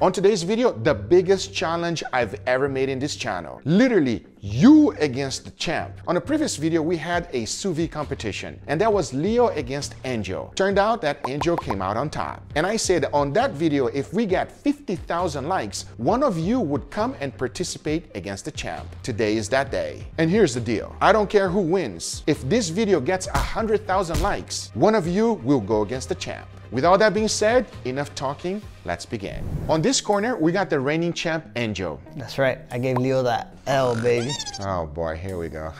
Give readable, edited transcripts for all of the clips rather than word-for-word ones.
On today's video, the biggest challenge I've ever made in this channel. Literally, you against the champ. On a previous video, we had a sous vide competition, and that was Leo against Angel. Turned out that Angel came out on top. And I said on that video, if we got 50,000 likes, one of you would come and participate against the champ. Today is that day. And here's the deal. I don't care who wins. If this video gets 100,000 likes, one of you will go against the champ. With all that being said, enough talking, let's begin. On this corner, we got the reigning champ, Angel. That's right, I gave Leo that L, baby. Oh boy, here we go.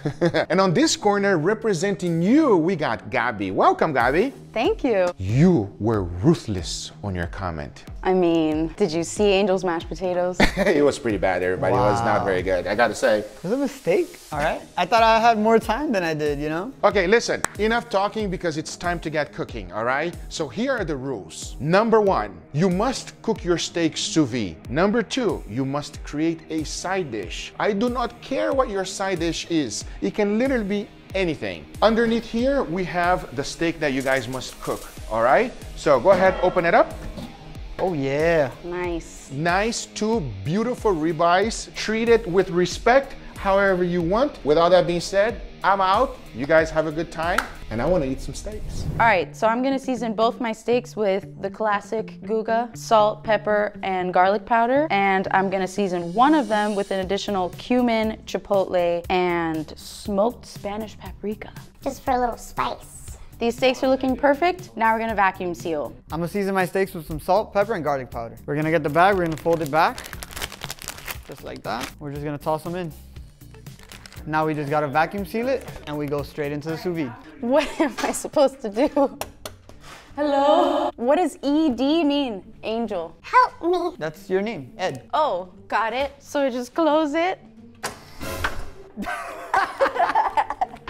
And on this corner, representing you, we got Gabby. Welcome, Gabby. Thank you. You were ruthless on your comment. I mean, did you see Angel's mashed potatoes? It was pretty bad, everybody. Wow. It was not very good, I gotta say. It was a mistake, all right? I thought I had more time than I did, you know? Okay, listen, enough talking because it's time to get cooking, all right? So here are the rules. Number 1, you must cook your steak sous vide. Number 2, you must create a side dish. I do not care what your side dish is. It can literally be anything. Underneath here, we have the steak that you guys must cook, all right? So go ahead, open it up. Oh yeah. Nice. Nice, 2 beautiful ribeyes. Treat it with respect, however you want. With all that being said, I'm out. You guys have a good time. And I want to eat some steaks. All right, so I'm going to season both my steaks with the classic Guga, salt, pepper, and garlic powder. And I'm going to season one of them with an additional cumin, chipotle, and smoked Spanish paprika. Just for a little spice. These steaks are looking perfect. Now we're going to vacuum seal. I'm going to season my steaks with some salt, pepper, and garlic powder. We're going to get the bag. We're going to fold it back. Just like that. We're just going to toss them in. Now we just gotta vacuum seal it and we go straight into the sous vide. What am I supposed to do? Hello? What does ED mean, Angel? Help me. That's your name, Ed. Oh, got it. So we just close it.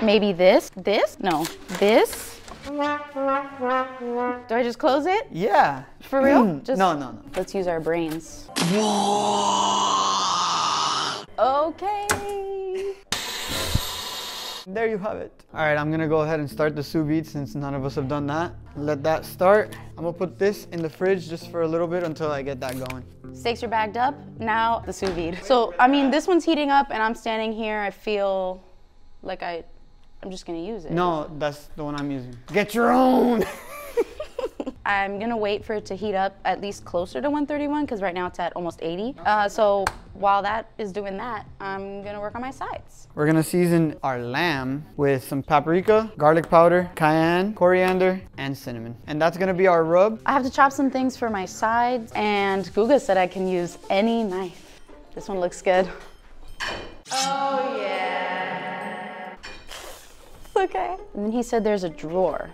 Maybe this, this? No, this. Do I just close it? Yeah. For real? Just, no. Let's use our brains. Okay. There you have it. All right, I'm gonna go ahead and start the sous vide since none of us have done that. Let that start. I'm gonna put this in the fridge just for a little bit until I get that going. Steaks are bagged up, now the sous vide. So, I mean, this one's heating up and I'm standing here, I feel like I'm just gonna use it. No, that's the one I'm using. Get your own! I'm gonna wait for it to heat up at least closer to 131 because right now it's at almost 80. So while that is doing that, I'm gonna work on my sides. We're gonna season our lamb with some paprika, garlic powder, cayenne, coriander, and cinnamon. And that's gonna be our rub. I have to chop some things for my sides and Guga said I can use any knife. This one looks good. Oh yeah. It's okay. And then he said there's a drawer.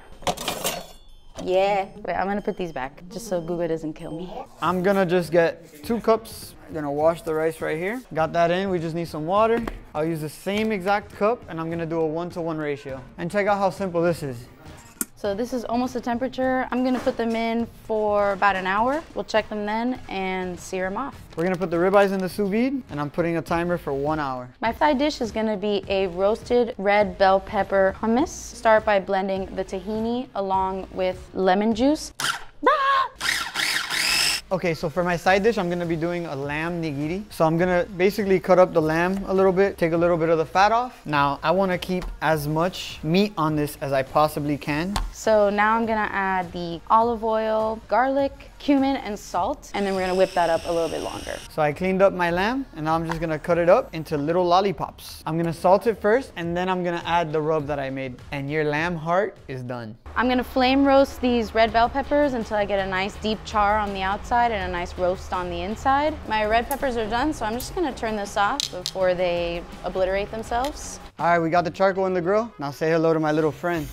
Yeah. Wait, I'm gonna put these back just so Guga doesn't kill me. I'm gonna just get 2 cups. I'm gonna wash the rice right here. Got that in, we just need some water. I'll use the same exact cup and I'm gonna do a 1-to-1 ratio. And check out how simple this is. So this is almost the temperature. I'm gonna put them in for about an hour. We'll check them then and sear them off. We're gonna put the ribeyes in the sous vide and I'm putting a timer for 1 hour. My side dish is gonna be a roasted red bell pepper hummus. Start by blending the tahini along with lemon juice. Okay, so for my side dish, I'm gonna be doing a lamb nigiri. So I'm gonna basically cut up the lamb a little bit, take a little bit of the fat off. Now, I wanna keep as much meat on this as I possibly can. So now I'm gonna add the olive oil, garlic, cumin, and salt, and then we're gonna whip that up a little bit longer. So I cleaned up my lamb, and now I'm just gonna cut it up into little lollipops. I'm gonna salt it first, and then I'm gonna add the rub that I made, and your lamb heart is done. I'm gonna flame roast these red bell peppers until I get a nice deep char on the outside and a nice roast on the inside. My red peppers are done, so I'm just gonna turn this off before they obliterate themselves. All right, we got the charcoal in the grill. Now say hello to my little friend.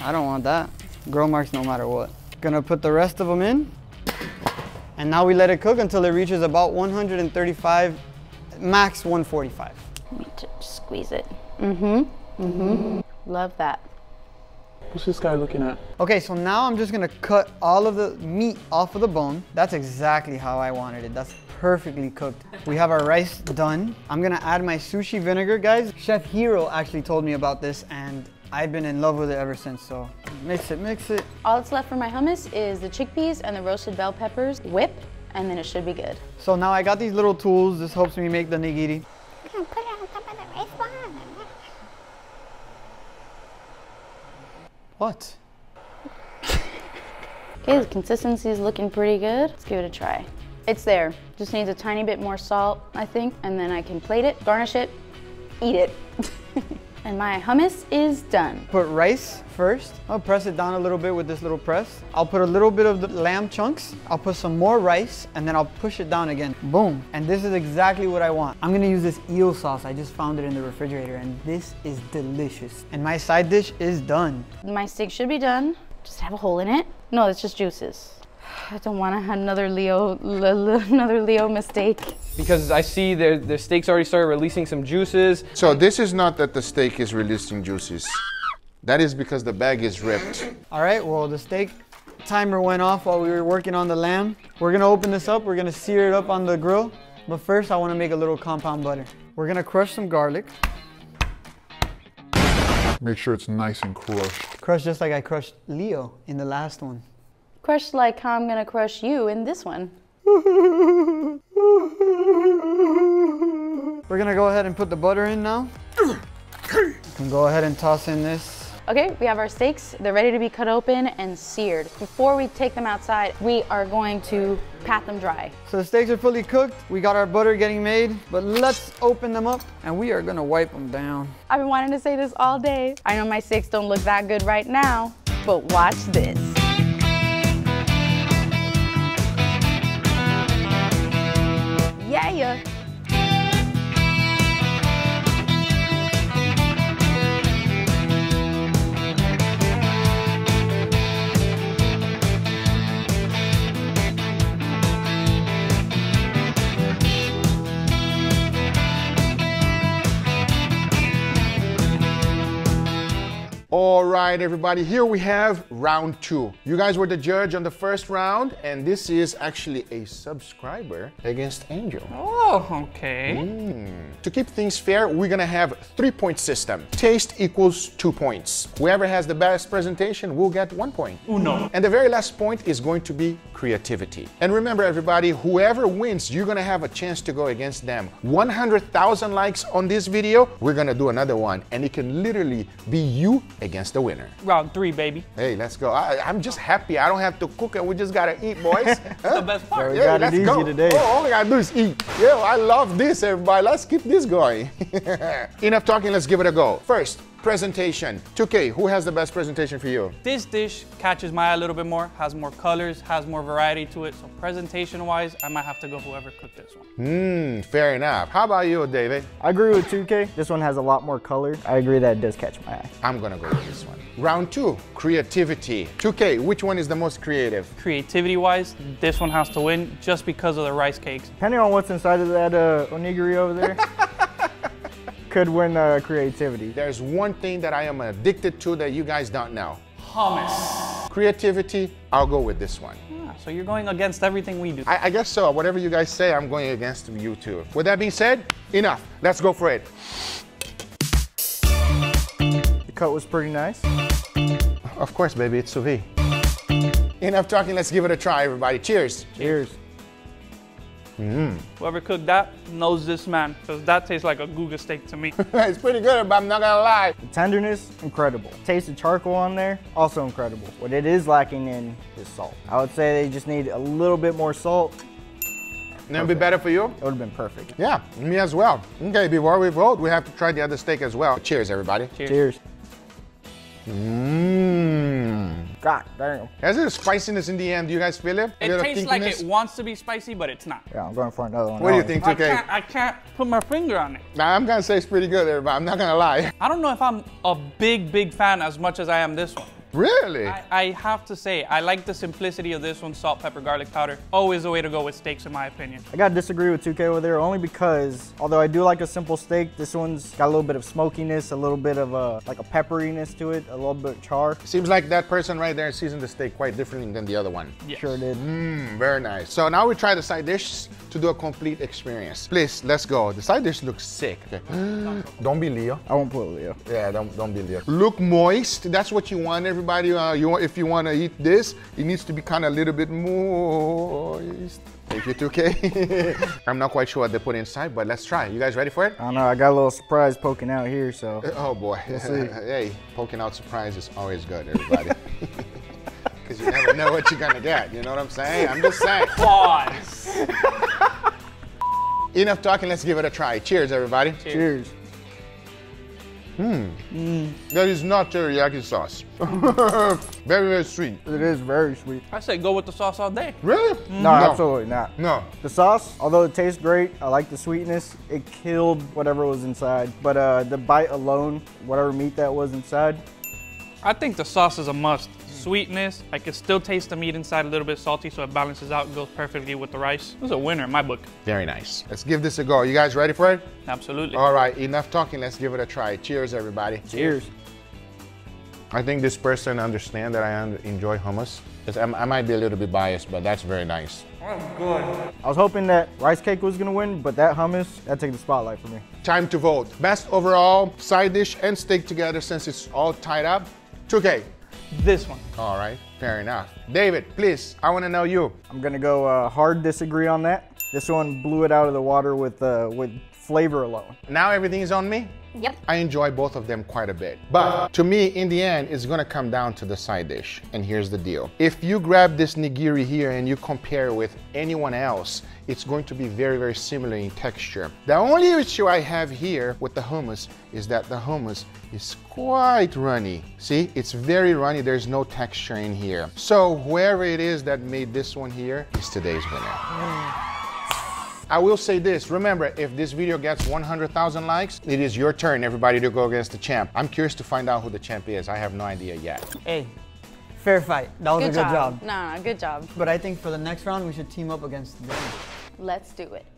I don't want that. Grill marks no matter what. Gonna put the rest of them in. And now we let it cook until it reaches about 135, max 145. Let me just squeeze it. Love that. What's this guy looking at? Okay, so now I'm just gonna cut all of the meat off of the bone. That's exactly how I wanted it. That's perfectly cooked. We have our rice done. I'm gonna add my sushi vinegar, guys. Chef Hero actually told me about this and I've been in love with it ever since, so Mix it. All that's left for my hummus is the chickpeas and the roasted bell peppers. Whip, and then it should be good. So now I got these little tools. This helps me make the nigiri. I'm gonna put it on top of the rice bowl. What? Okay, the consistency is looking pretty good. Let's give it a try. It's there. Just needs a tiny bit more salt, I think, and then I can plate it, garnish it, eat it. And my hummus is done. Put rice first. I'll press it down a little bit with this little press. I'll put a little bit of the lamb chunks. I'll put some more rice and then I'll push it down again. Boom. And this is exactly what I want. I'm gonna use this eel sauce. I just found it in the refrigerator and this is delicious. And my side dish is done. My steak should be done. Just have a hole in it. No, it's just juices. I don't want to have another Leo mistake. Because I see their steaks already started releasing some juices. So this is not that the steak is releasing juices. That is because the bag is ripped. All right, well, the steak timer went off while we were working on the lamb. We're going to open this up. We're going to sear it up on the grill. But first, I want to make a little compound butter. We're going to crush some garlic. Make sure it's nice and crushed. Crush just like I crushed Leo in the last one. Crush like how I'm gonna crush you in this one. We're gonna go ahead and put the butter in now. You can go ahead and toss in this. Okay, we have our steaks. They're ready to be cut open and seared. Before we take them outside, we are going to pat them dry. So the steaks are fully cooked. We got our butter getting made, but let's open them up and we are gonna wipe them down. I've been wanting to say this all day. I know my steaks don't look that good right now, but watch this. Yeah. All right, everybody, here we have round two. You guys were the judge on the first round, and this is actually a subscriber against Angel. Oh, okay. To keep things fair, we're gonna have a 3-point system. Taste equals 2 points. Whoever has the best presentation will get 1 point. Uno. And the very last point is going to be creativity. And remember, everybody, whoever wins, you're gonna have a chance to go against them. 100,000 likes on this video, we're gonna do another one, and it can literally be you against the winner. Round three, baby. Hey, let's go. I'm just happy. I don't have to cook and we just gotta eat, boys. That's the best part. Yeah, we got it easy today. Oh, all I gotta do is eat. Yeah, I love this, everybody. Let's keep this going. Enough talking, let's give it a go. First, presentation. 2K, who has the best presentation for you? This dish catches my eye a little bit more, has more colors, has more variety to it. So presentation-wise, I might have to go whoever cooked this one. Fair enough. How about you, David? I agree with 2K. This one has a lot more color. I agree that it does catch my eye. I'm gonna go with this one. Round two, creativity. 2K, which one is the most creative? Creativity-wise, this one has to win just because of the rice cakes. Depending on what's inside of that onigiri over there. Could win creativity. There's one thing that I am addicted to that you guys don't know. Hummus. Creativity, I'll go with this one. Yeah, so you're going against everything we do. I guess so. Whatever you guys say, I'm going against you too. With that being said, enough. Let's go for it. The cut was pretty nice. Of course, baby, it's sous vide. Enough talking, let's give it a try, everybody. Cheers. Cheers. Whoever cooked that knows this man, because that tastes like a Guga steak to me. It's pretty good, but I'm not gonna lie. The tenderness, incredible. Taste of charcoal on there, also incredible. What it is lacking in is salt. I would say they just need a little bit more salt. That would be better for you? It would have been perfect. Yeah, me as well. Okay, before we vote, we have to try the other steak as well. Cheers, everybody. Cheers. Cheers. God damn. There's a spiciness in the end. Do you guys feel it? It tastes like it wants to be spicy, but it's not. Yeah, I'm going for another one. What do you think, 2K? I can't put my finger on it. Nah, I'm gonna say it's pretty good, everybody. I'm not gonna lie. I don't know if I'm a big fan as much as I am this one. Really? I have to say, I like the simplicity of this one. Salt, pepper, garlic powder. Always the way to go with steaks, in my opinion. I gotta disagree with 2K over there, only because, although I do like a simple steak, this one's got a little bit of smokiness, a little bit of like a pepperiness to it, a little bit of char. Seems like that person right there seasoned the steak quite differently than the other one. Yes. Sure did. Very nice. So now we try the side dish to do a complete experience. Please, let's go. The side dish looks sick. Okay. Don't be Leo. I won't put Leo. Yeah, don't be Leo. Look moist. That's what you want, everybody. anybody, if you want to eat this, it needs to be kind of a little bit moist. If it's okay. I'm not quite sure what they put inside, but let's try. You guys ready for it? I don't know. I got a little surprise poking out here, so. Oh boy. We'll see. Hey, poking out surprise is always good, everybody. Because you never know what you're gonna get. You know what I'm saying? I'm just saying. Pause. Enough talking. Let's give it a try. Cheers, everybody. Cheers. That is not teriyaki sauce. Very, very sweet. It is very sweet. I say go with the sauce all day. Really? No, absolutely not. No. The sauce, although it tastes great, I like the sweetness. It killed whatever was inside. But the bite alone, whatever meat that was inside. I think the sauce is a must. Sweetness, I can still taste the meat inside, a little bit salty, so it balances out and goes perfectly with the rice. It was a winner in my book. Very nice. Let's give this a go. You guys ready for it? Absolutely. All right, enough talking. Let's give it a try. Cheers, everybody. Cheers. I think this person understands that I enjoy hummus. I might be a little bit biased, but that's very nice. That's good. I was hoping that rice cake was gonna win, but that hummus, that took the spotlight for me. Time to vote. Best overall side dish and steak together, since it's all tied up. 2K. This one. All right, fair enough. David, please, I want to know you. I'm going to go hard disagree on that. This one blew it out of the water with flavor alone. Now everything is on me? Yep. I enjoy both of them quite a bit. But to me, in the end, it's going to come down to the side dish. And here's the deal. If you grab this nigiri here and you compare with anyone else, it's going to be very, very similar in texture. The only issue I have here with the hummus is that the hummus is quite runny. See, it's very runny. There's no texture in here. So whoever it is that made this one here is today's winner. I will say this, remember, if this video gets 100,000 likes, it is your turn, everybody, to go against the champ. I'm curious to find out who the champ is. I have no idea yet. Hey, fair fight. That was a good job. No, good job. But I think for the next round, we should team up against them. Let's do it.